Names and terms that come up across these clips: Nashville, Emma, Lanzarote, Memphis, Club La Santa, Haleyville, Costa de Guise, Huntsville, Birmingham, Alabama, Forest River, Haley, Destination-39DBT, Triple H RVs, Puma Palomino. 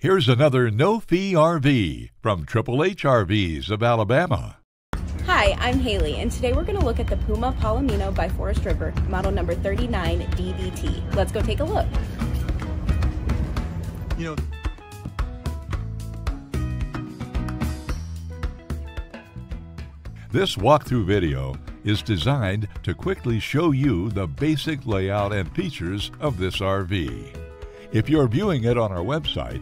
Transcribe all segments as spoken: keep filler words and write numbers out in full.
Here's another no-fee R V from Triple H R Vs of Alabama. Hi, I'm Haley, and today we're going to look at the Puma Palomino by Forest River, model number thirty-nine D D T. Let's go take a look. You know, this walkthrough video is designed to quickly show you the basic layout and features of this R V. If you're viewing it on our website,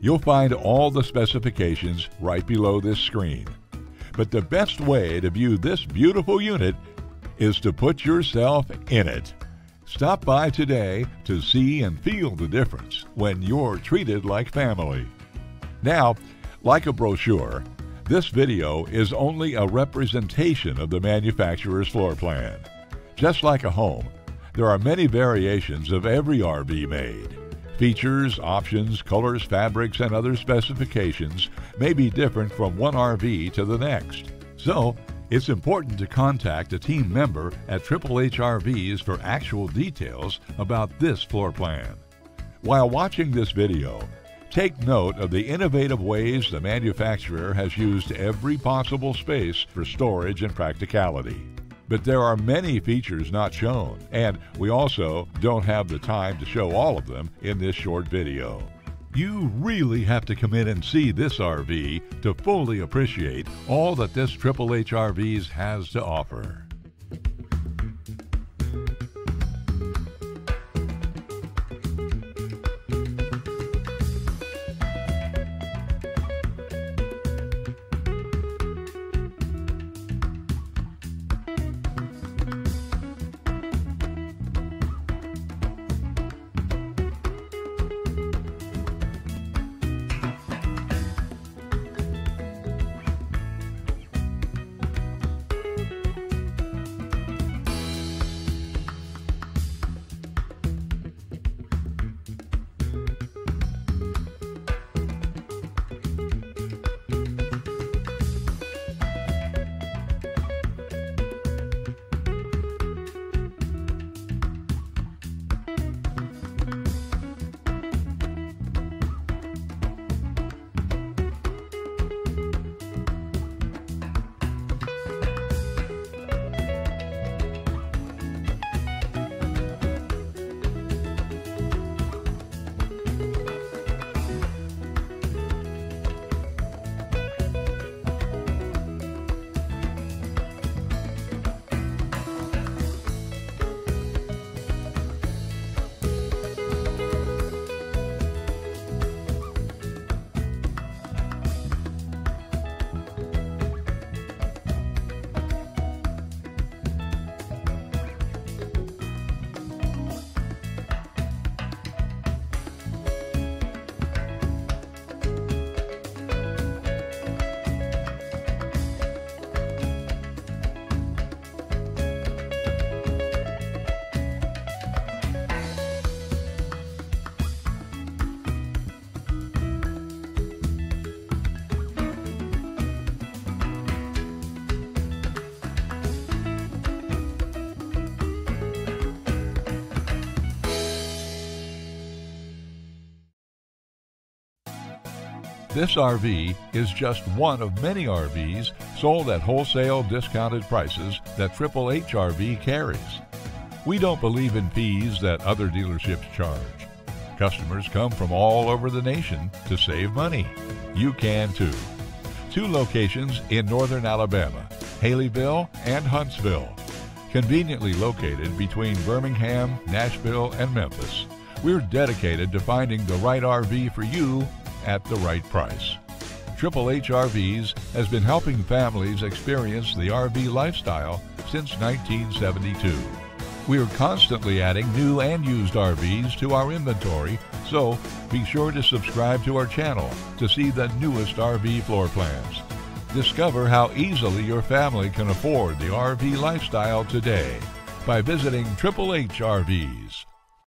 you'll find all the specifications right below this screen. But the best way to view this beautiful unit is to put yourself in it. Stop by today to see and feel the difference when you're treated like family. Now, like a brochure, this video is only a representation of the manufacturer's floor plan. Just like a home, there are many variations of every R V made. Features, options, colors, fabrics, and other specifications may be different from one R V to the next. So, it's important to contact a team member at Triple H R Vs for actual details about this floor plan. While watching this video, take note of the innovative ways the manufacturer has used every possible space for storage and practicality. But there are many features not shown, and we also don't have the time to show all of them in this short video. You really have to come in and see this R V to fully appreciate all that this Triple H R Vs has to offer. This R V is just one of many R Vs sold at wholesale discounted prices that Triple H R V carries. We don't believe in fees that other dealerships charge. Customers come from all over the nation to save money. You can too. Two locations in northern Alabama, Haleyville and Huntsville. Conveniently located between Birmingham, Nashville, and Memphis. We're dedicated to finding the right R V for you at the right price. Triple H R Vs has been helping families experience the R V lifestyle since nineteen seventy-two. We are constantly adding new and used R Vs to our inventory, so be sure to subscribe to our channel to see the newest R V floor plans. Discover how easily your family can afford the R V lifestyle today by visiting Triple H R Vs.